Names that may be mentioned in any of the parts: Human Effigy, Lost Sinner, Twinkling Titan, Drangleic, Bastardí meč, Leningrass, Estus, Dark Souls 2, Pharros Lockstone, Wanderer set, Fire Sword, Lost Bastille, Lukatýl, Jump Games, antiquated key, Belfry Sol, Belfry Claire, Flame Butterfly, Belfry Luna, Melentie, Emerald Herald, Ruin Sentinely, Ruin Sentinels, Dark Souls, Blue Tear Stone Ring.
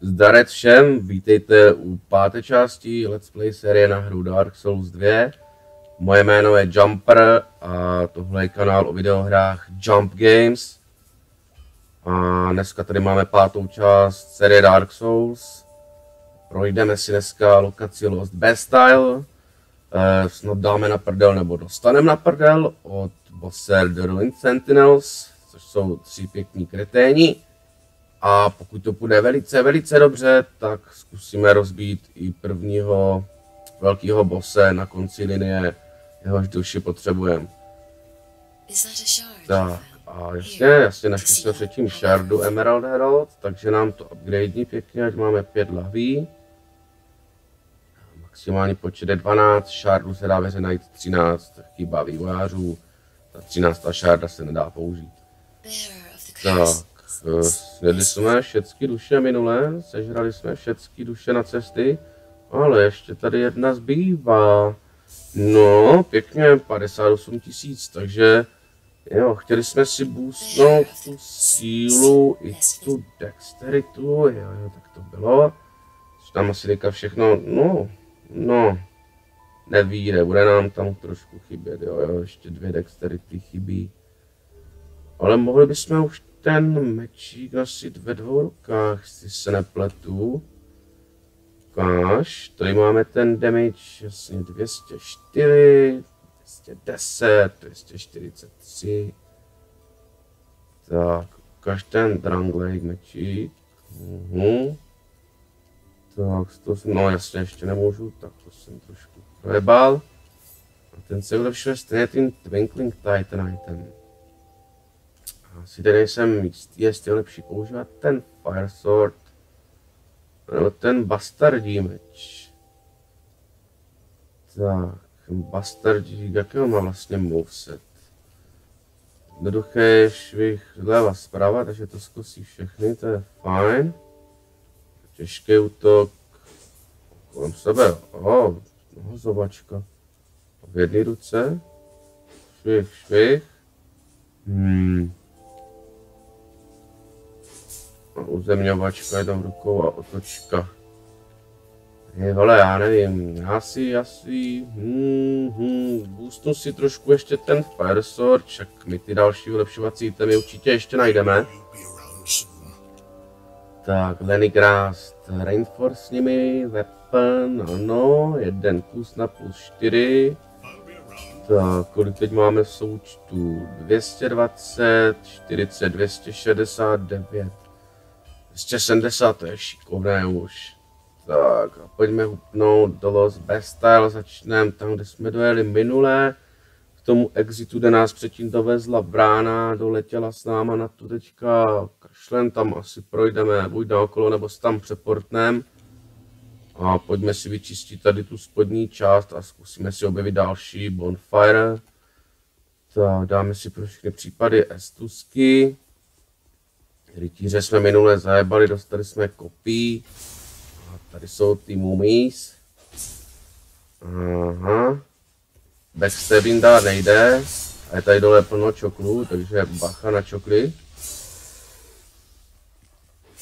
Zdarec všem, vítejte u páté části Let's Play série na hru Dark Souls 2. Moje jméno je Jumper a tohle je kanál o videohrách Jump Games. A dneska tady máme pátou část série Dark Souls. Projdeme si dneska lokaci Lost Bastille. Snad dáme na prdel nebo dostaneme na prdel od bosse Ruin Sentinels, což jsou tři pěkní kreténi. A pokud to půjde velice dobře, tak zkusíme rozbít i prvního velkého bosse na konci linie, jehož duši potřebujeme. Tak a jasně našli jsme předtím shardu Emerald Herald, takže nám to upgradeí pěkně, ať máme 5 lahví. Maximální počet je 12, shardu se dá veře najít 13, chyba vývojářů, ta 13. sharda se nedá použít. Tak. Snědli jsme všechny duše minule, sežrali jsme všechny duše na cesty, ale ještě tady jedna zbývá. No, pěkně 58 000, takže jo, chtěli jsme si boostnout tu sílu i tu dexteritu, jo, tak to bylo. Což tam asi teďka všechno, no, nevíde, bude nám tam trošku chybět, jo, ještě 2 dexterity chybí. Ale mohli bychom už ten mečík nosit ve 2 rukách, jestli se nepletu. Ukáž, tady máme ten damage, jasně 204, 210, 243. Tak, ukáž ten Drangleic mečík. Tak, 108, no jasně, ještě nemůžu, tak to jsem trošku projebal. A ten se ulepšuje stejně tím Twinkling Titan item. Asi tady nejsem jistý, jestli je lepší používat ten Fire Sword nebo ten Bastardí meč. Tak, Bastardí, jakého má vlastně moveset? Jednoduché švih zleva zprava, takže to zkusí všechny, to je fajn. Těžký útok kolem sebe, hozovačka. V jedné ruce, švih. Uzemňovačka jednou rukou a otočka. Hele, já nevím, já si asi boostnu si trošku ještě ten Fire Sword, však my ty další vylepšovací itemy určitě ještě najdeme. Tak, Leningrass, Reinforce s nimi, Weapon, ano, 1 plus na plus 4. Tak, kolik teď máme v součtu? 220, 40, 269. 270, to je šikovné už. Tak a pojďme hupnout do Lost Bastille, začneme tam, kde jsme dojeli minule. K tomu exitu, kde nás předtím dovezla brána, doletěla s náma na tu teďka kašlem, tam asi projdeme, buď naokolo, nebo se tam přeportneme. A pojďme si vyčistit tady tu spodní část a zkusíme si objevit další bonfire. Tak dáme si pro všechny případy estusky. Rytíře jsme minule zajebali, dostali jsme kopí. A tady jsou ty mummies. Aha. Backstabbing dát nejde. A je tady dole plno čoklů, takže bacha na čokly.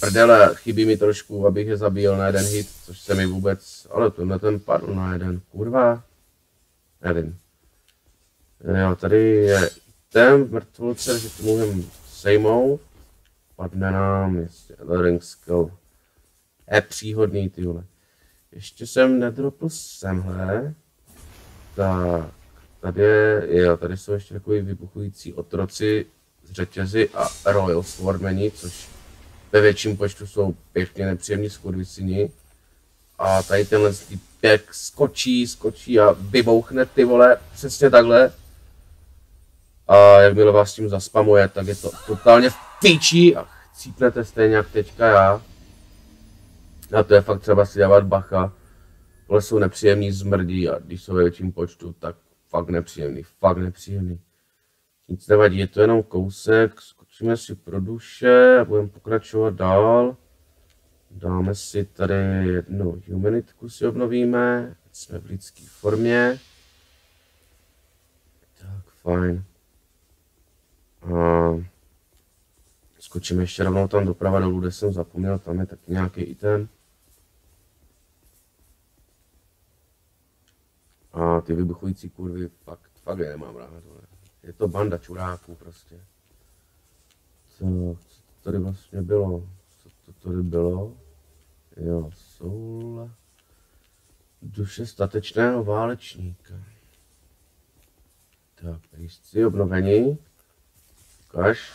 Prdele, chybí mi trošku, abych je zabíjel na jeden hit, což se mi vůbec... Ale tenhle ten padl na jeden, kurva. Nevím. Jo, tady je ten mrtvolce, že to můžeme sejmout. Padne nám, jestli Eldering Skill. Příhodný, tyhle. Ještě jsem nedropl semhle. Tak, tady je, jo, tady jsou ještě takový vybuchující otroci z řetězy a Royal Swordmeni, což ve větším počtu jsou pěkně nepříjemní skurvicini. A tady tenhle týpek skočí a vybouchne, ty vole, přesně takhle. A jakmile vás tím zaspamuje, tak je to totálně v píči a chcípnete stejně jak teďka já. A to je fakt třeba si dávat bacha. Tohle jsou nepříjemný zmrdí a když jsou ve větším počtu, tak fakt nepříjemný. Nic nevadí, je to jenom kousek. Skočíme si pro duše a budeme pokračovat dál. Dáme si tady jednu humanitku, si obnovíme. Jsme v lidské formě. Tak fajn. skočím ještě rovnou tam doprava dolů, kde jsem zapomněl, tam je taky nějaký item. A ty vybuchující kurvy, fakt je nemám rád. Je to banda čuráků prostě. Co tady vlastně bylo? Co to tady bylo? Jo, soul. Duše statečného válečníka. Tak, jistě obnovení. Ukaž.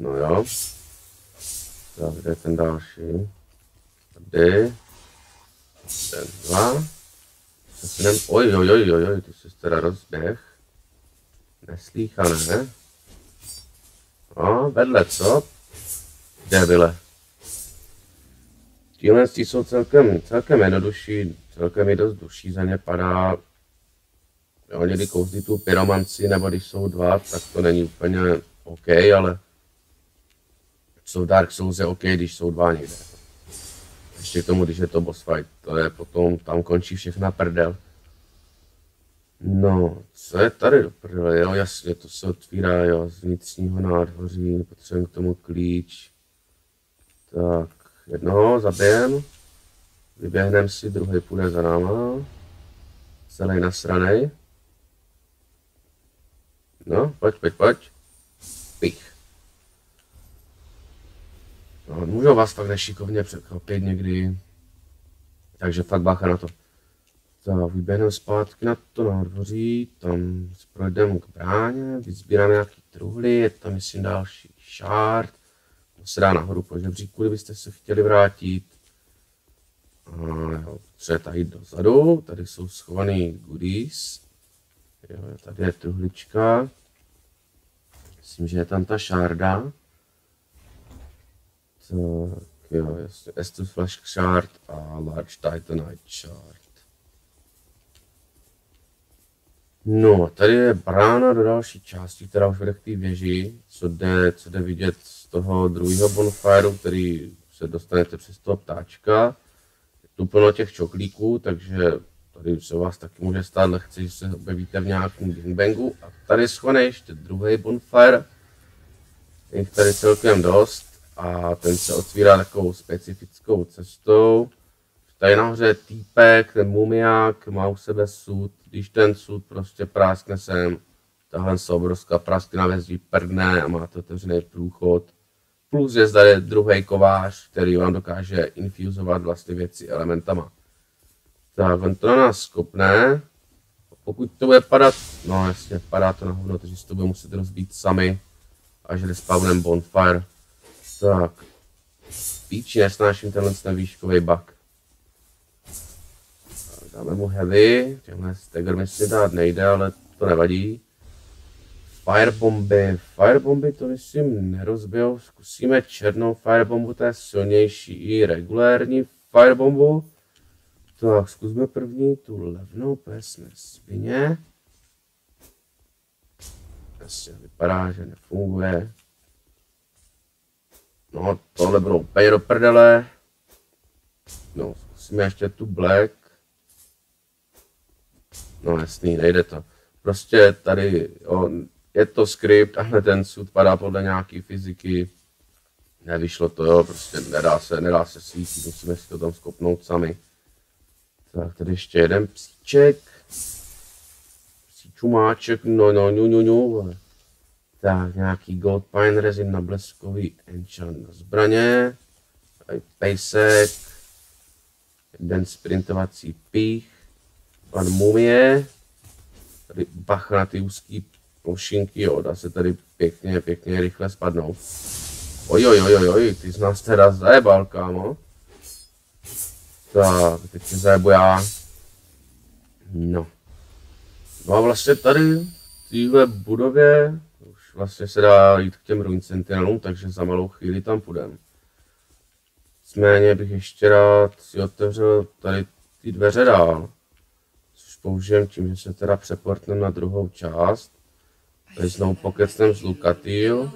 No jo. Tak, kde je ten další? Tady. Ten dva. Ojojojojoj, ty jsi teda rozběh. Neslýchané. No, vedle co? Debile. Tíhle jsou celkem jednodušší, celkem i dost duší za ně padá. Jo, někdy kouzlí tu pyromanci, nebo když jsou dva, tak to není úplně OK, ale jsou v Dark Souls je OK, když jsou dva někde. Ještě k tomu, když je to boss fight, to je potom, tam končí všechna prdel. No, co je tady do prdele? Jo, jasně, to se otvírá, jo, z vnitřního nádvoří, potřebujeme k tomu klíč. Tak, jednoho zabijem, vyběhneme si, druhý půjde za náma. Celý nasranej. No, pojď. Pich. No, můžou vás tak nešikovně překvapit někdy. Takže fakt bacha na to. Tak, vyběhneme zpátky na to nádvoří, tam projdeme k bráně, vyzbíráme nějaký truhly, je tam myslím další šard. To se dá nahoru po žebříku, kdybyste se chtěli vrátit. A jo, třeba tady dozadu, tady jsou schovaný goodies. Jo, tady je truhlička. Myslím, že je tam ta šarda. Tak jo, jasně, Estus Flash Shard a Large Titanite Shard. No a tady je brána do další části, která už vede k té věži, co jde vidět z toho druhého bonfireu, který se dostanete přes toho ptáčka. Je tu plno těch čoklíků, takže tady se vás taky může stát lehce, že se objevíte v nějakém gangbangu. A tady je schovaný ještě druhý bonfire, je jich tady celkem dost a ten se otvírá takovou specifickou cestou. Tady nahoře je týpek, ten mumiák, má u sebe sud, když ten sud prostě práskne sem, tahle se obrovská práskne na vězdí prdne a máte otevřený průchod. Plus je zde druhý kovář, který vám dokáže infuzovat vlastně věci elementama. Tak, on to na nás kopne. Pokud to bude padat, no jasně, padá to na hovno, takže si to bude muset rozbít sami, až respawnem bonfire. Tak, píči, nesnáším tenhle výškový bug. Dáme mu heavy, těmhle stagger mi si dát nejde, ale to nevadí. Firebomby to myslím nerozbijou, zkusíme černou firebombu, to je silnější i regulární firebombu. Tak zkusme první tu levnou pesné svině. Jasně, vypadá, že nefunguje. No tohle budou úplně do prdele. No zkusíme ještě tu black. No jasný, nejde to. Prostě tady jo, je to skript a hned ten sud padá podle nějaký fyziky. Nevyšlo to, jo, prostě nedá se svítit, musíme si to tam skopnout sami. Tak tady ještě jeden psíček. Psíčumáček, no. Tak nějaký gold pine resin na bleskový enchant na zbraně. Tady pejsek. Jeden sprintovací pích. Pan mumie, tady bacha na ty úzký plošinky, jo, dá se tady pěkně rychle spadnout. Ojojojojoj, ty z nás teda zajebal, kámo. Tak, teď se zajebu já. No. No a vlastně tady, v téhle budově, už vlastně se dá jít k těm Ruin Sentinelům, takže za malou chvíli tam půjdeme. Nicméně bych ještě rád si otevřel tady ty dveře dál. Použijeme tím, že se teda přeportneme na druhou část. Tady znovu pokecnem s Lukatýl.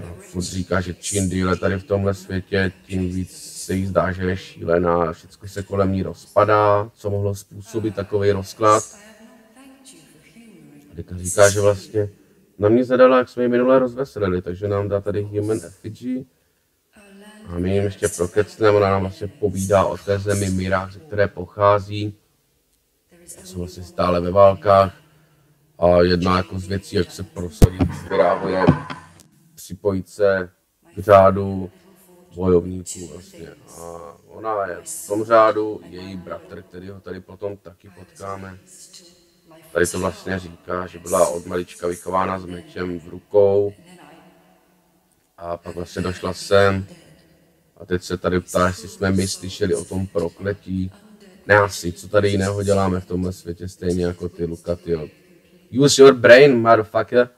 No, furt říká, že čím díle tady v tomhle světě, tím víc se jí zdá, že je šílená. Všechno se kolem ní rozpadá, co mohlo způsobit takový rozklad. Tady říká, že vlastně Na mě zadala, jak jsme ji minule rozveselili, takže nám dá tady Human Effigy. A my jim ještě prokecneme, ona nám vlastně povídá o té zemi Mirách, ze které pochází. Jsou vlastně stále ve válkách. A jedna jako z věcí, jak se prosadit z Mirách, je připojit se k řádu bojovníků vlastně. A ona je v tom řádu, její bratr, který ho tady potom taky potkáme. Tady to vlastně říká, že byla od malička vychována s mečem v rukou a pak vlastně došla sem a teď se tady ptá, jestli jsme my slyšeli o tom prokletí. Ne asi, co tady jiného děláme v tomhle světě, stejně jako ty, Lukatýl. Use your brain, motherfucker.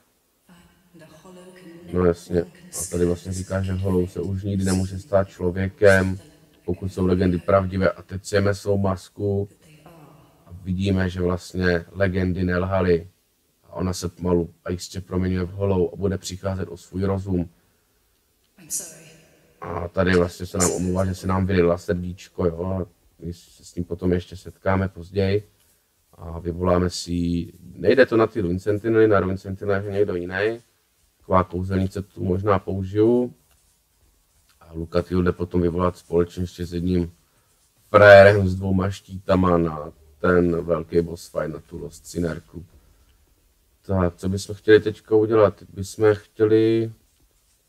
No jasně, a tady vlastně říká, že holou se už nikdy nemůže stát člověkem, pokud jsou legendy pravdivé, a teď sejme svou masku. Vidíme, že vlastně legendy nelhaly a ona se pomalu a jistě proměňuje v holou a bude přicházet o svůj rozum. A tady vlastně se nám omlouvá, že se nám vylila srdíčko, jo, a my se s ním potom ještě setkáme později a vyvoláme si, nejde to na ty Ruin Sentinely, na Ruin Sentinelech je někdo jiný, taková kouzelnice tu možná použiju. A Lukatýl jde potom vyvolat společně ještě s jedním frérem s dvouma štítama na ten velký boss fight na tu Lost Sinner. Tak, co bychom chtěli teďka udělat? Teď bychom chtěli,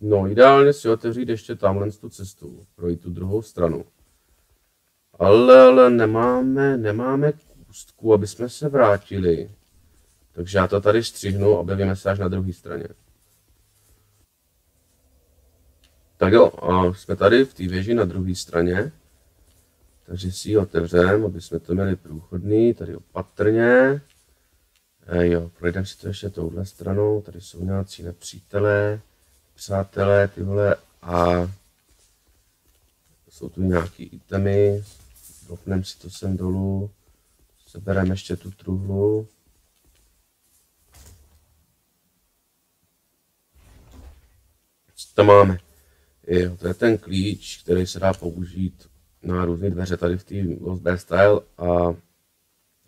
no ideálně si otevřít ještě tamhle tu cestu, projít tu druhou stranu. Ale nemáme kůstku, aby jsme se vrátili. Takže já to tady střihnu, objevíme se až na druhé straně. Tak jo, a jsme tady v té věži na druhé straně. Takže si ji otevřeme, aby jsme to měli průchodný, tady opatrně. Jo, projdeme si to ještě touhle stranou, tady jsou nějací nepřítelé, přátelé, tyhle, a jsou tu nějaký itemy. Dropneme si to sem dolů, sebereme ještě tu truhlu. Co tam máme? Jo, to je ten klíč, který se dá použít na různé dveře tady v té Lost Bastille, a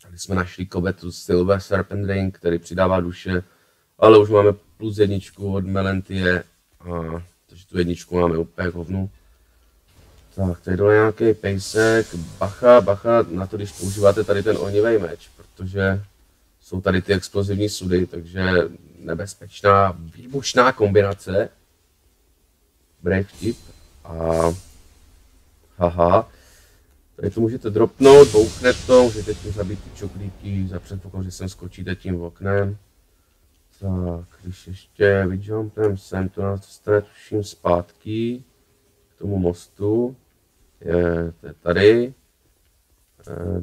tady jsme našli kobetu Silver Serpent Ring, který přidává duše, ale už máme +1 od Melentie, a takže tu jedničku máme úplně hovnu. Tak, tady dole nějaký pejsek, bacha na to, když používáte tady ten ohnivý meč, protože jsou tady ty explozivní sudy, takže nebezpečná výbušná kombinace. Brave tip a haha, tady to můžete dropnout, bouchne to, můžete tím zabít ty čoklíky, za předpoklad, že sem skočíte tím oknem. Tak, když ještě vyjumpem sem, to nás dostane tuším zpátky k tomu mostu. Je, to je tady.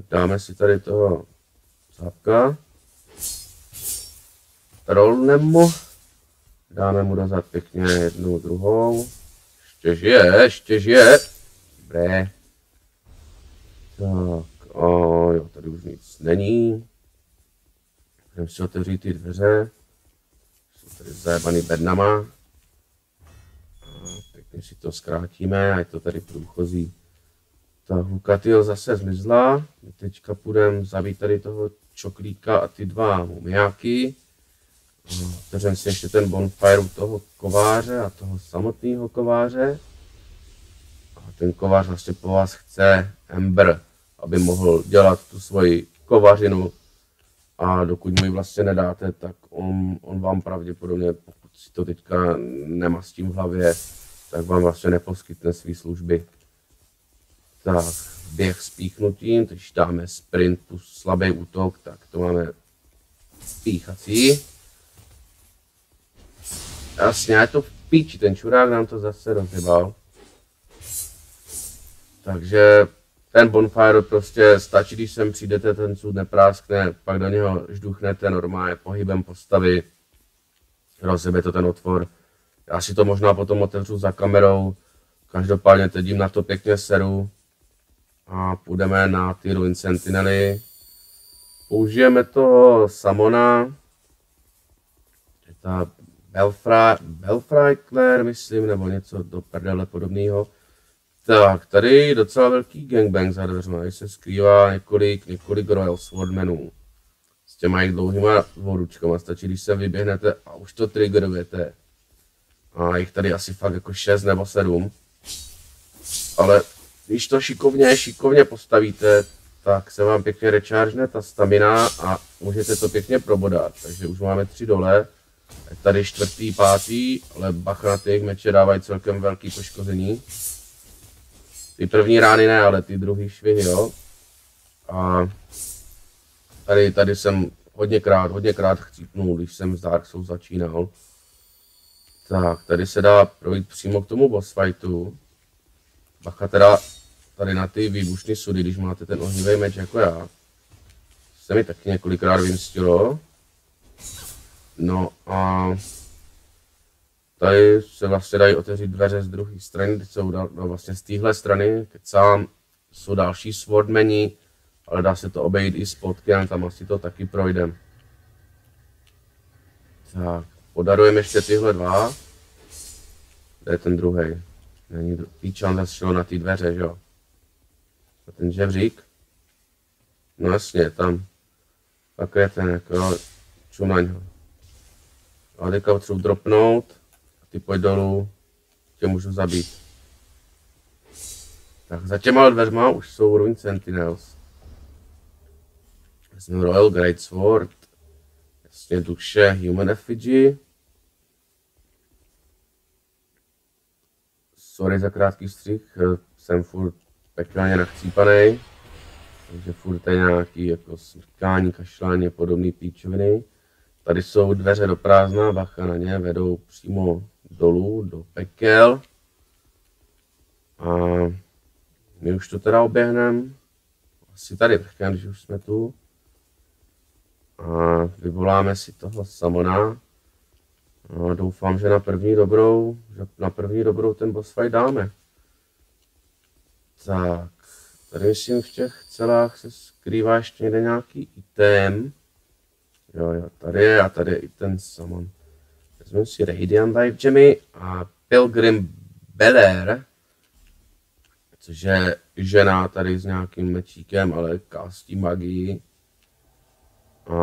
Dáme si tady toho zápka. Rollneme mu. Dáme mu dozad pěkně jednu, druhou. Ještě žije. Dobré. Tak, a jo, tady už nic není. Jdeme si otevřít ty dveře. Jsou tady zajebaný bednama. A pěkně si to zkrátíme, a je to tady průchozí. Ta Lukatýl zase zmizla. My teďka půjdeme zabít tady toho čoklíka a ty dva mumiáky. Otevřeme si ještě ten bonfire u toho kováře a toho samotného kováře. Ten kovář vlastně po vás chce Ember, aby mohl dělat tu svoji kovařinu, a dokud mu ji vlastně nedáte, tak on vám pravděpodobně, pokud si to teďka nemastím v hlavě, tak vám vlastně neposkytne své služby. Tak, běh spíchnutím, když dáme sprint plus slabý útok, tak to máme spíchací. Jasně, je to v píči, ten čurák nám to zase rozhybal. Takže ten bonfire prostě stačí, když sem přijdete, ten sud nepráskne, pak do něho žduchnete normálně pohybem postavy, rozjebe to ten otvor. Já si to možná potom otevřu za kamerou, každopádně teď jim na to pěkně seru a půjdeme na ty Ruin Sentinely. Použijeme toho Samona, je ta Belfry Claire, myslím, nebo něco do prdele podobného. Tak, tady docela velký gangbang za dveřma, se skrývá několik Royal Swordmenů. s těma jak dlouhýma voručkama, stačí, když se vyběhnete a už to triggerujete. A jich tady asi fakt jako 6 nebo 7. Ale když to šikovně postavíte, tak se vám pěkně rechargene ta stamina a můžete to pěkně probodat. Takže už máme 3 dole. Tady 4., 5, ale bacha na těch meče dávají celkem velký poškození. Ty první rány ne, ale ty druhý švihy, jo. A tady jsem hodněkrát chcípnul, když jsem z Dark Souls začínal. Tak, tady se dá projít přímo k tomu boss fightu. Bacha teda tady na ty výbušné sudy, když máte ten ohnivý meč jako já. Se mi taky několikrát vymstilo. No a tady se vlastně dají otevřít dveře z druhé strany, teď jsou vlastně z téhle strany, kecám, jsou další swordmeni, ale dá se to obejít i spotkem, tam asi to taky projdem. Tak, podarujeme ještě tyhle dva. Kde je ten druhý? Není píčan zašel na ty dveře, že jo? A ten žebřík? No jasně, tam. Tak je ten jako čumaň ho. A teďka potřebuji dropnout, ty pojď dolů, tě můžu zabít. Tak za těma dveřma už jsou Ruin Sentinels. Jsem Royal Greatsword, jasně duše Human Effigy. Sorry za krátký střih, jsem furt pekláně nachcípanej. Takže furt je nějaký jako smrkání, kašlání a podobné píčoviny. Tady jsou dveře do prázdna, bacha na ně, vedou přímo dolů, do pekel. A my už to teda oběhneme, asi tady vrchem, když už jsme tu. A vyvoláme si toho samona. A doufám, že na první dobrou ten boss fight dáme. Tak, tady myslím v těch celách se skrývá ještě někde nějaký item. Jo, tady je a tady je i ten samon. Vezmeme si Radiant Dive Gemmy a Pilgrim Belair, což je žena tady s nějakým mečíkem, ale kástí magii. A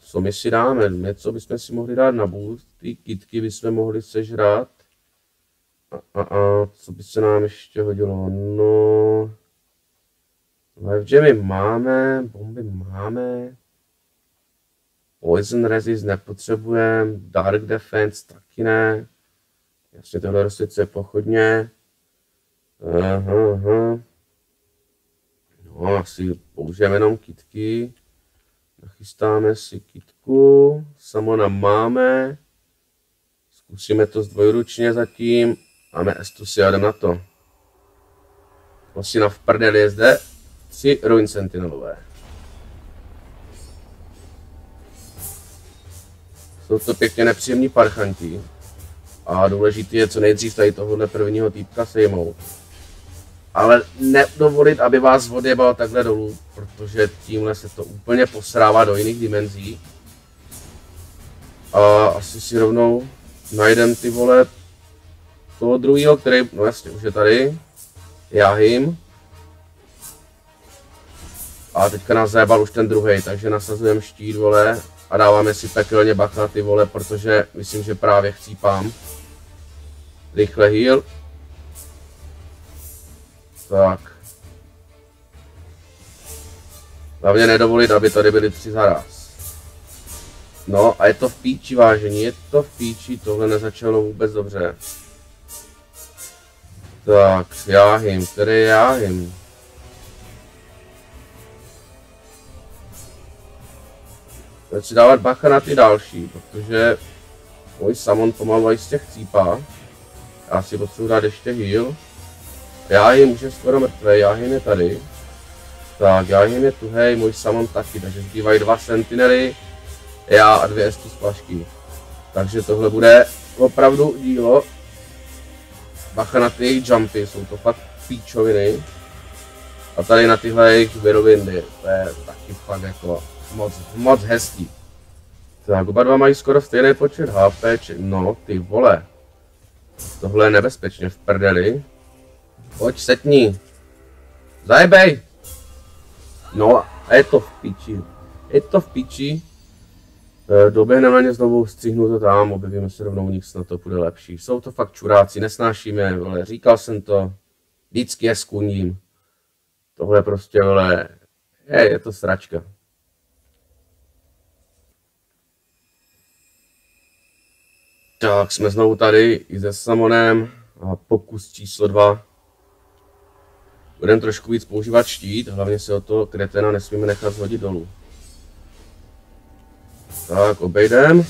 co my si dáme? Něco bychom si mohli dát na boost, ty kytky bychom mohli sežrat. A co by se nám ještě hodilo? No... Dive Gemmy máme, bomby máme. Poison Resist nepotřebujeme, Dark Defense taky ne. Jasně, tohle rostlice je pochodně. No, asi použijeme jenom kytky. Nachystáme si kytku, samona máme. Zkusíme to zdvojručně zatím. Máme Estusy a jdeme na to. Vlastně na v prdeli je zde 3 Ruin Sentinelové. Jsou to pěkně nepříjemní parchanti a důležité je co nejdřív tady tohohle prvního týpka sejmout. Ale nedovolit, aby vás odjebal takhle dolů, protože tímhle se to úplně posrává do jiných dimenzí. A asi si rovnou najdem ty vole toho druhého, který, no jasně, už je tady. Já jim. A teďka nás zajebal už ten druhý, takže nasazujeme štít, vole. A dáváme si pekelně bacha, ty vole, protože myslím, že právě chcípám. Rychle heal. Tak. Hlavně nedovolit, aby tady byly 3 zaraz. No a je to v píči, vážení, je to v píči, tohle nezačalo vůbec dobře. Tak, jáhym, který jáhym. Teď si dávat bacha na ty další, protože můj samon pomalu z těch cípá. Já si potřebuji dát ještě heal. Já jim už je skoro mrtvej, já jim je tady. Tak, já jim je tuhej, můj samon taky, takže zbývají 2 sentinely, já a 2 estu splašky. Takže tohle bude opravdu dílo. Bacha na ty jejich jumpy, jsou to fakt píčoviny. A tady na tyhle jejich virovindy, to je taky fakt jako... Moc hezký. Tak oba dva mají skoro stejný počet HP, no ty vole. Tohle je nebezpečně v prdeli. Pojď setní. Zajebej. No a je to v piči. Je to v piči. Doběhneme ně znovu, střihnu to tam, objevíme se rovnou, nich snad to bude lepší. Jsou to fakt čuráci, nesnášíme, ale říkal jsem to, vždycky je skuním. Tohle prostě, ale je to sračka. Tak, jsme znovu tady i se Samonem a pokus číslo 2. Budeme trošku víc používat štít, hlavně se o to kretena nesmíme nechat zhodit dolů. Tak, obejdem.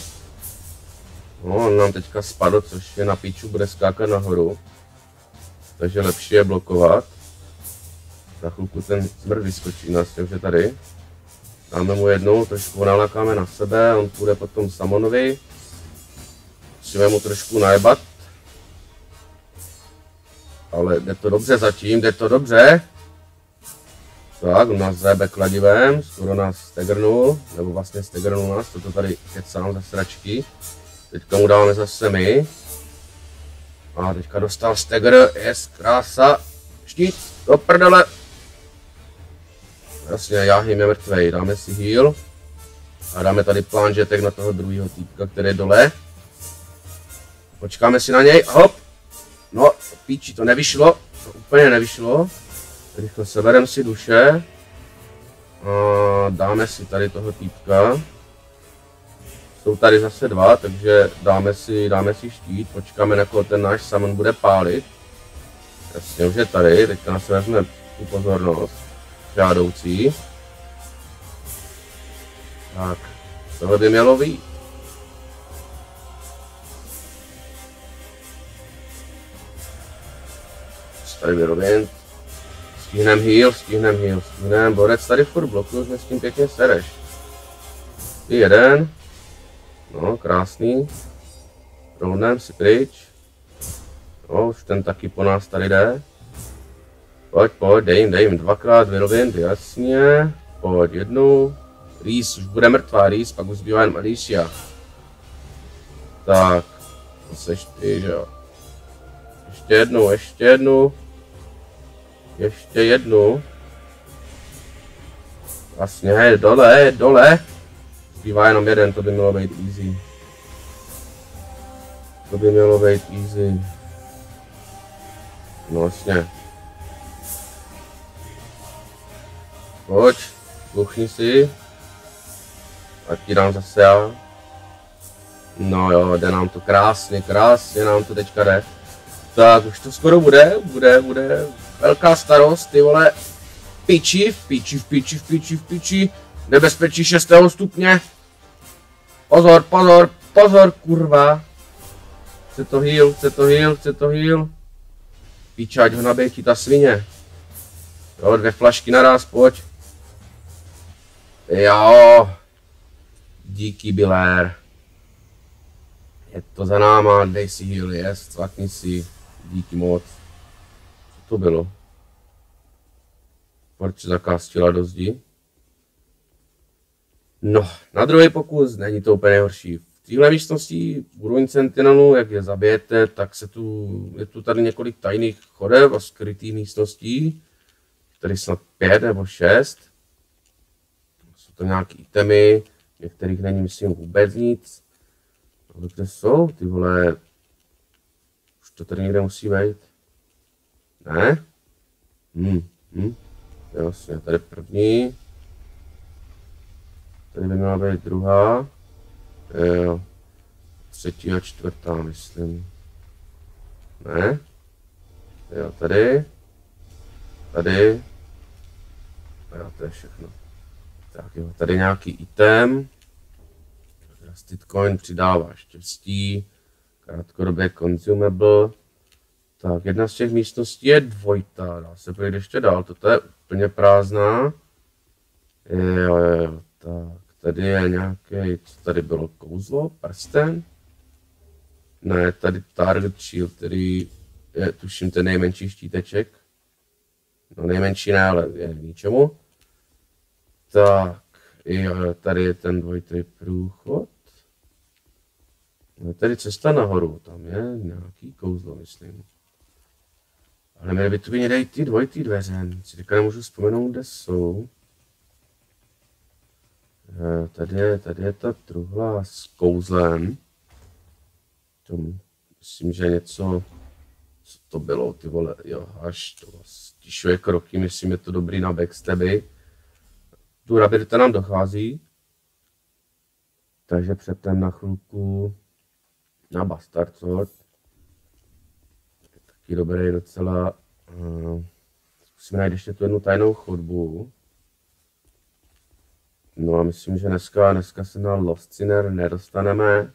No, on nám teďka spadl, což je na píču, bude skákat nahoru. Takže lepší je blokovat. Za chvilku ten smrk vyskočí nás, takže tady. Dáme mu jednou, trošku nalákáme na sebe, on půjde potom Samonovi. Musíme mu trošku najebat. Ale jde to dobře zatím, jde to dobře. Tak, on nás zajebe kladivem, skoro nás stegrnul, nebo vlastně stegrnul nás, toto tady kecám ze sračky. Teďka mu dáme zase my. A teďka dostal stegr, jest krása, štít, do prdele. Jasně, jáhním je mrtvej, dáme si heal. A dáme tady plánžetek na toho druhého týpka, který je dole. Počkáme si na něj, hop. No, píči, to nevyšlo, to úplně nevyšlo. Rychle sebereme si duše a dáme si tady toho týpka. Jsou tady zase dva, takže dáme si štít, počkáme, na koho ten náš Summon bude pálit. Jasně, už je tady, teďka nás vezme tu pozornost žádoucí. Tak, tohle by mělo vyjít. Tady vyrovím. Stihnem heal. Borec tady furt blokuje, že s tím pěkně sereš. Ty jeden. No, krásný. Rovnem si pryč. No, už ten taky po nás tady jde. Pojď, dej jim dvakrát, vyrovím, jasně. Pojď jednu. Rýs, už bude mrtvá Rýs, pak už zbývá jen Alicia. Tak, to seš ty, že jo. Ještě jednu. Vlastně, hej, dole. Zbývá jenom jeden, to by mělo být easy. No vlastně. Pojď, kuchni si. A ti dám zase já. No jo, jde nám to krásně nám to teďka jde. Tak už to skoro bude. Velká starost, ty vole, piči, nebezpečí 6. stupně, pozor, kurva, chce to heal, piča, ať ho nabije ta svině, jo, 2 flašky naraz, pojď, jo, díky Bilér, je to za náma, dej si heal, jest, cvakni si, díky moc. To bylo. Proč se zakástila do zdi? No, na druhý pokus není to úplně nejhorší. V téhle místnosti Ruin Sentinelů, jak je zabijete, tak je tu tady několik tajných chodeb a skrytých místností. Tady snad 5 nebo 6. Jsou to nějaké itemy, některých není myslím vůbec nic. Ale kde jsou ty vole? Už to tady někde musí být. Ne? Jasně, tady první. Tady by měla být druhá. Jo. 3. a 4. myslím. Ne? Jo, tady. Tady. A jo, to je všechno. Tak jo, tady nějaký item. Rusted coin přidává štěstí. Krátkodobě consumable. Tak, jedna z těch místností je dvojitá, dá se projít ještě dál, toto je úplně prázdná. Jo, tak, tady je nějaké, co tady bylo, kouzlo, prsten? Ne, tady target shield, který je, tuším, ten nejmenší štíteček. No nejmenší ne, ale je k ničemu. Tak, jo, tady je ten dvojitý průchod. No, tady cesta nahoru, tam je nějaký kouzlo, myslím. Ale měly by tu být někde ty dvojitý dveře, si teďka nemůžu vzpomenout, kde jsou. Tady je ta truhla s kouzlem. Myslím, že něco... Co to bylo, ty vole, jo, až to stišuje kroky, myslím, je to dobrý na backstabby. Tu rabirta nám dochází. Takže přepneme na chvilku na Bastard Sword. Taky dobrý docela. Zkusíme najít ještě tu jednu tajnou chodbu. No a myslím, že dneska se na Lost Sinner nedostaneme.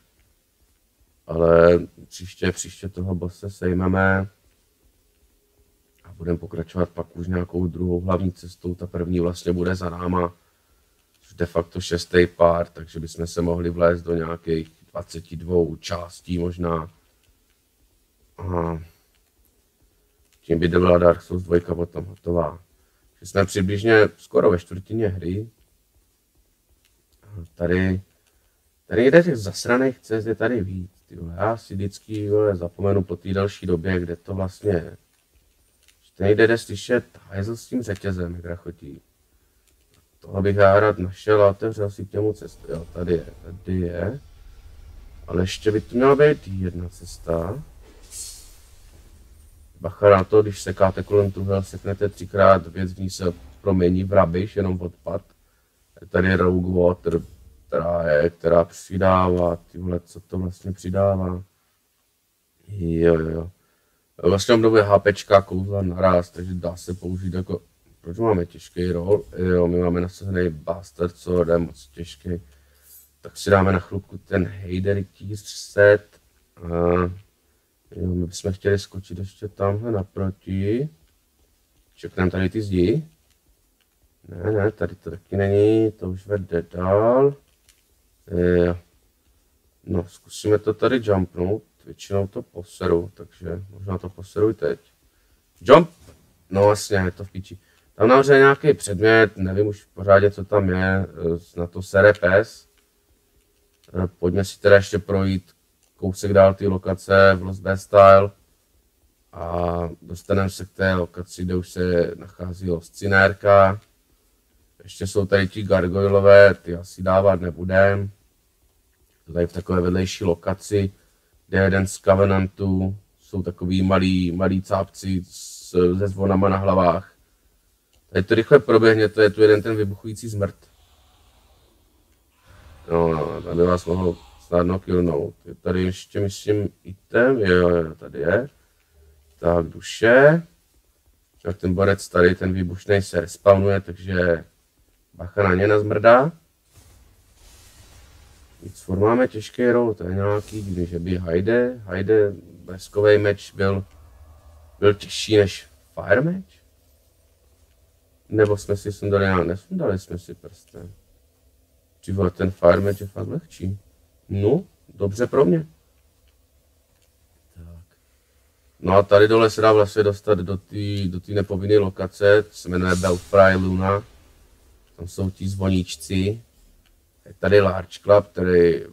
Ale příště toho bosse sejmeme a budeme pokračovat pak už nějakou druhou hlavní cestou. Ta první vlastně bude za náma de facto 6. pár, takže bychom se mohli vlézt do nějakých 22 částí možná. A tím by byla Dark Souls 2 potom hotová. Jsme přibližně skoro ve čtvrtině hry. Tady jde těch zasraných cest, je tady víc. Já si vždycky zapomenu po té další době, kde to vlastně je. Tady jde slyšet hajzl s tím řetězem, jak rachotí. Tohle bych já rád našel a otevřel si k němu cestu. Jo, tady je. Ale ještě by tu měla být jedna cesta. Bacha na to, když sekáte kolem truhel, seknete třikrát, věc v ní se promění v rubbish, jenom odpad. Tady je Rogue Water. Která přidává, ty vole, co to vlastně přidává. Jo. Vlastně obnovuje HPčka kouzla naraz, takže dá se použít jako... Proč máme těžký roll? Jo, my máme nasazený Bastard Sword, je moc těžký. Tak si dáme na chvilku ten Human set. A jo, my bychom chtěli skočit ještě tamhle naproti. Čekneme tady ty zdi. Ne, tady to taky není, to už vede dál. No, zkusíme to tady jumpnout, většinou to poseru, takže možná to poseruj teď. Jump! No vlastně, je to v píči. Tam nahoře je nějaký předmět, nevím už pořádně, co tam je, na to sere pes. Pojďme si teda ještě projít kousek dál té lokace v Lost Bastille. A dostaneme se k té lokaci, kde už se nachází Lost Sinnerka. Ještě jsou tady ti gargoylové, ty asi dávat nebudem. Tady v takové vedlejší lokaci, kde jeden z Covenantů, jsou takový malí cápci se zvonama na hlavách. Tady to rychle proběhne, to je tu jeden ten vybuchující zmrt. No, tady vás mohlo snadno killnout. Je tady ještě, myslím, item, jo, tady je. Tak duše. Tak ten borec tady, ten výbušnej se respawnuje, takže bacha na ně nazmrdá. Nic furt máme těžký roll, to je nějaký, že by hajde, bleskovej meč byl těžší než fire meč? Nebo jsme si sundali, já nesundali jsme si prstem. Třeba ten fire meč je fakt lehčí. No, dobře pro mě. No a tady dole se dá vlastně dostat do té nepovinné lokace, to se jmenuje Belfry Luna. Tam jsou ti zvoníčci. Je tady Large Club, který je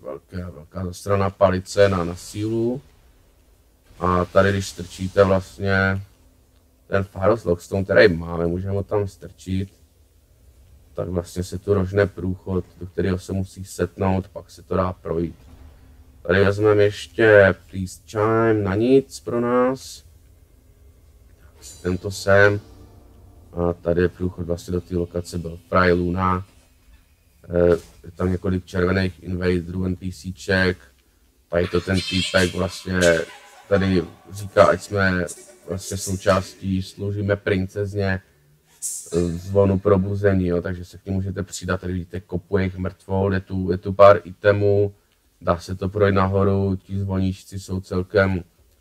velká zastraná palice na sílu. A tady když strčíte vlastně ten Pharros Lockstone, který máme, můžeme ho tam strčit. Tak vlastně se tu rožne průchod, do kterého se musí setnout, pak se to dá projít. Tady vezmeme ještě Please Chime, na nic pro nás. Tento sem. A tady je průchod vlastně do té lokace Belfry Luna. Je tam několik červených invaderů, NPCček. Tady to ten týpek vlastně tady říká, ať jsme vlastně součástí, sloužíme princezně zvonu probuzení, jo, takže se k ní můžete přidat. Tady vidíte kopu jejich mrtvol, je tu pár itemů. Dá se to projít nahoru, ti zvoníčci jsou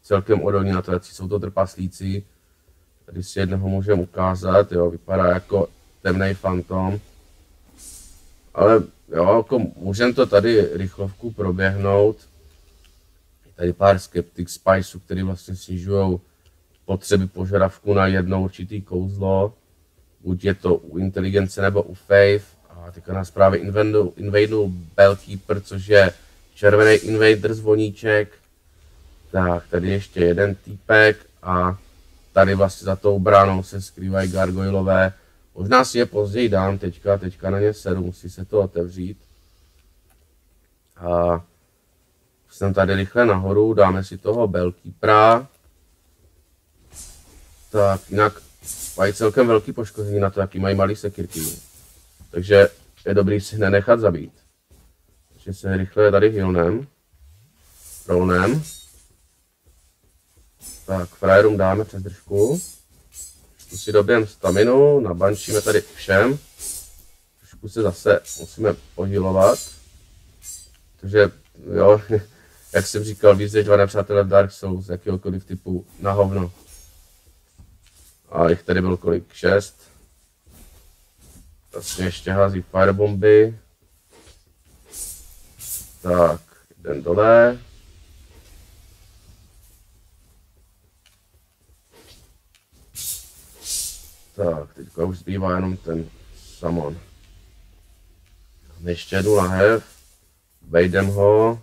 celkem odolní na to, jsou to trpaslíci. Tady si jednoho můžeme ukázat, jo, vypadá jako temný fantom. Ale jo, jako můžeme to tady rychlovku proběhnout. Je tady pár skeptic spiceů, který vlastně snižují potřeby požadavku na jedno určitý kouzlo. Buď je to u inteligence nebo u faith. A teďka nás právě invadil Bellkeeper, což je červený invader zvoníček. Tak, tady ještě jeden týpek a tady vlastně za tou bránou se skrývají gargoylové. Možná si je později dám, teďka na ně sedu, musí se to otevřít. A jsem tady rychle nahoru, dáme si toho Belkeepera. Tak, jinak mají celkem velký poškození na to, jaký mají malý sekirky. Takže je dobrý si nenechat zabít. Takže se rychle tady healnem. Rounem. Tak, frajerům dáme přes držku. Tu si dobijeme staminu, nabančíme tady všem. Trošku se zase musíme pohylovat. Takže jo, jak jsem říkal, víc než dva nepřátelé v Dark Souls, jakýhokoliv typu, na hovno. A jich tady bylo kolik? 6. Vlastně ještě hází firebomby. Tak, jeden dole. Tak, teďka už zbývá jenom ten summon. Ještě jednu lahev, vejdem ho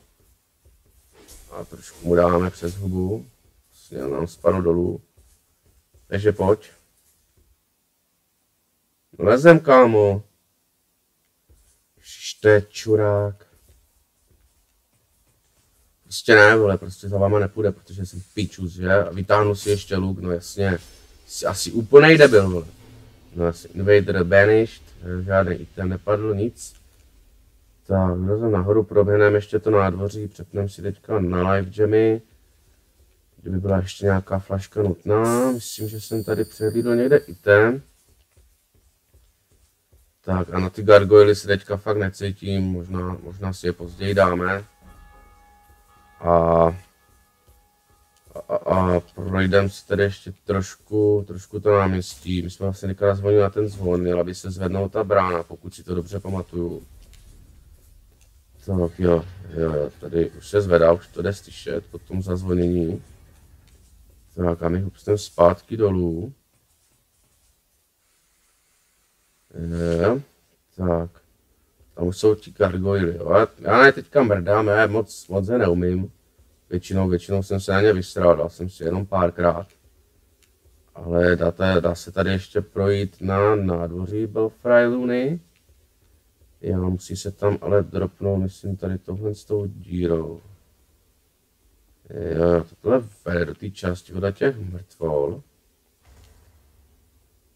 a trošku mu dáme přes hubu. Vlastně nám spadl dolů. Takže pojď. Lezem, kámo. Šte čurák. Prostě ne, vole, prostě za váma nepůjde, protože jsem píčus, že? A vytáhnu si ještě luk, no jasně. Jsi asi úplnej debil, vole. No jasně, Invader banished, žádný item nepadl, nic. Tak, jdeme nahoru, proběhneme ještě to nádvoří, přepneme si teďka na live jammy. Kdyby byla ještě nějaká flaška nutná, myslím, že jsem tady přehlídl někde item. Tak a na ty gargoily se teďka fakt necítím, možná si je později dáme. A projdeme si tady ještě trošku to náměstí. My jsme vlastně někdy zvonili na ten zvon, měla by se zvednout ta brána, pokud si to dobře pamatuju. Tak jo, tady už se zvedá, už to jde slyšet po tom zazvonění. Tak a my hupsneme zpátky dolů. Je, tak, tam už jsou ti gargoily, jo. Já ne teďka mrdám, já moc je neumím. Většinou jsem se na ně vysral, dal jsem si jenom párkrát. Ale dá se tady ještě projít na nádvoří Belfry Luny. Já musí se tam ale dropnout, myslím, tady tohle s tou dírou. Jo, tohle vede do té části voda těch mrtvol.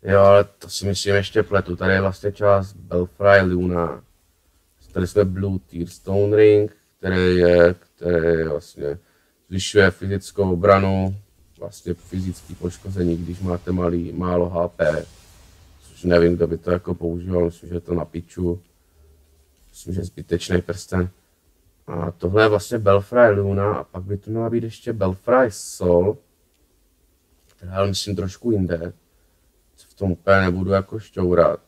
Jo, ale to si myslím ještě pletu, tady je vlastně část Belfry Luna. Tady jsme Blue Tear Stone Ring, který vlastně zvyšuje fyzickou obranu, vlastně fyzické poškození, když máte málo HP. Což nevím, kdo by to jako používal, myslím, že je to na piču. Myslím, že zbytečný prsten. A tohle je vlastně Belfry Luna a pak by to měla být ještě Belfry Sol, která ale myslím trošku jinde, co v tom úplně nebudu jako šťourat.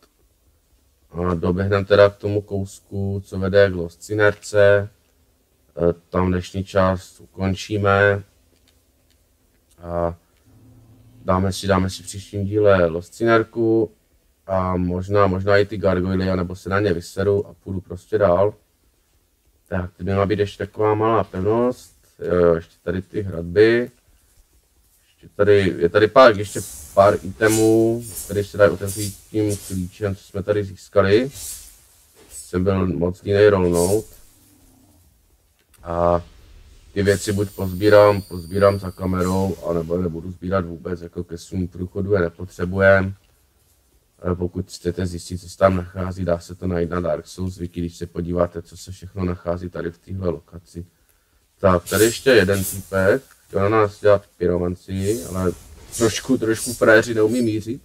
A doběhneme teda k tomu kousku, co vede k Lost Sinnerce. Tam dnešní část ukončíme a dáme si v příštím díle Lost Sinnerku. A možná i ty gargoily, nebo se na ně vyseru a půjdu prostě dál. Tak, tady měla být ještě taková malá pevnost, jo, ještě tady ty hradby. Ještě tady, je tady ještě pár itemů, které se dají otevřít tím klíčem, co jsme tady získali. Jsem byl moc jiný rollnout. A ty věci buď pozbírám za kamerou, anebo nebudu sbírat vůbec, jako ke svým průchodu je nepotřebujeme. Ale pokud chcete zjistit, co se tam nachází, dá se to najít na Dark Souls Wiki, když se podíváte, co se všechno nachází tady v téhle lokaci. Tak, tady ještě jeden týpek, chtěl na nás dělat pyromancii, ale trošku frajeři neumí mířit.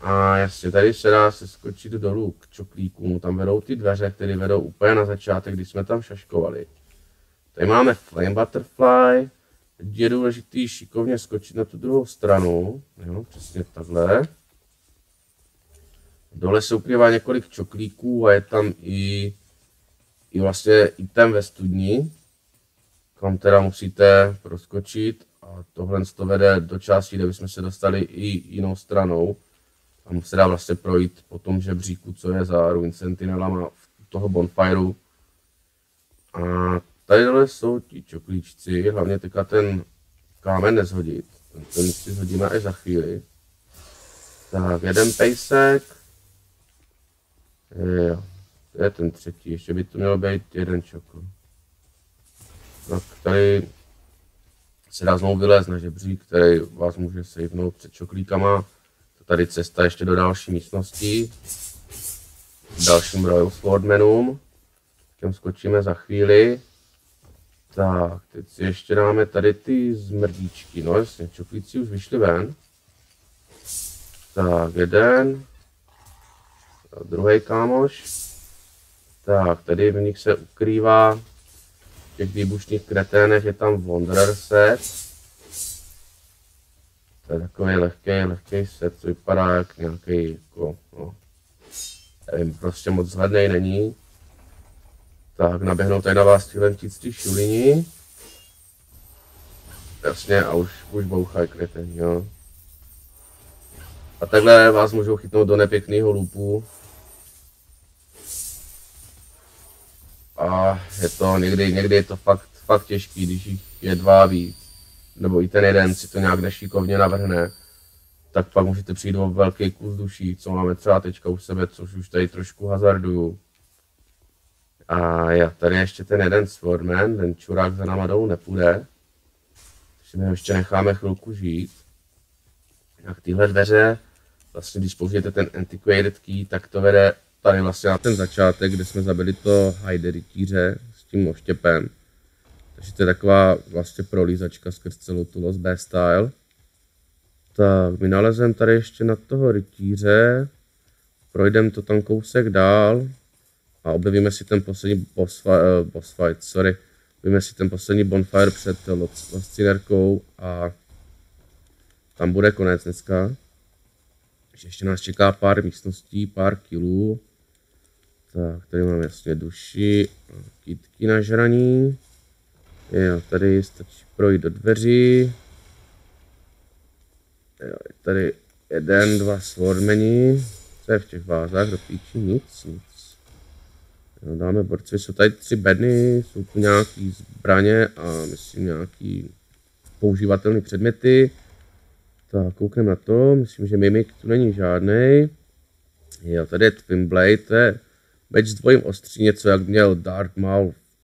A jasně, tady se dá seskočit dolů k čoklíkům, tam vedou ty dveře, které vedou úplně na začátek, když jsme tam šaškovali. Tady máme Flame Butterfly, teď je důležitý šikovně skočit na tu druhou stranu, jo, přesně takhle. Dole se ukrývá několik čoklíků a je tam i vlastně item ve studni, kam teda musíte proskočit a tohle to vede do části, kde bychom se dostali i jinou stranou. Tam se dá vlastně projít po tom žebříku, co je za Ruin Sentinelama toho bonfiru. A tady dole jsou ti čoklíčci, hlavně teďka ten kámen neshodit, ten si hodíme až za chvíli. Tak, jeden pejsek. Jo, to je ten třetí, ještě by to mělo být jeden čokl. Tak tady se dá znovu vylézt na žebřík, který vás může sejvnout před čoklíkama. Tady cesta ještě do další místnosti. Dalším Royal Swordmenům. Těm skočíme za chvíli. Tak, teď si ještě dáme tady ty zmrdíčky. No jasně, čoklíci už vyšli ven. Tak, jeden. Druhý kámoš. Tak, tady v nich se ukrývá. V těch výbušných kreténech je tam Wanderer set. To je takový lehký set, co vypadá jak nějaký, jako, no, nevím, prostě moc zhlednej není. Tak, naběhnou tady na vás tíhlentíctí šulini. Jasně, a už bouchají kretení, jo. A takhle vás můžou chytnout do nepěkného lupu. A je to někdy je to fakt těžký, když jich je dva víc. Nebo i ten jeden si to nějak nešikovně navrhne, tak pak můžete přijít o velký kus duší, co máme třeba teďka u sebe, což už tady trošku hazarduju. A já tady ještě ten jeden Swordman, ten čurák za náma dolů nepůjde. Takže my ho ještě necháme chvilku žít. A k téhle dveře, vlastně když použijete ten antiquated key, tak to vede tady vlastně na ten začátek, kde jsme zabili to hajde rytíře s tím oštěpem. Takže to je taková vlastně prolízačka skrz celou tu Lost Bastille. Tak, my nalezeme tady ještě na toho rytíře, projdeme to tam kousek dál a objevíme si ten poslední bonfire před Lost Sinnerkou a tam bude konec dneska. Takže ještě nás čeká pár místností, pár kilů. Tak, tady máme jasně duši a kytky na žraní. Jo, tady stačí projít do dveří. Jo, tady jeden, dva Swordmeni. Co je v těch vázách? Do píči? Nic. Jo, dáme borci. Jsou tady tři bedny, jsou tu nějaký zbraně a myslím nějaký používatelné předměty. Tak, koukneme na to. Myslím, že mimik tu není žádnej. Jo, tady je Twinblade, to je meč s dvojím ostří, něco jak měl Dark Mouth.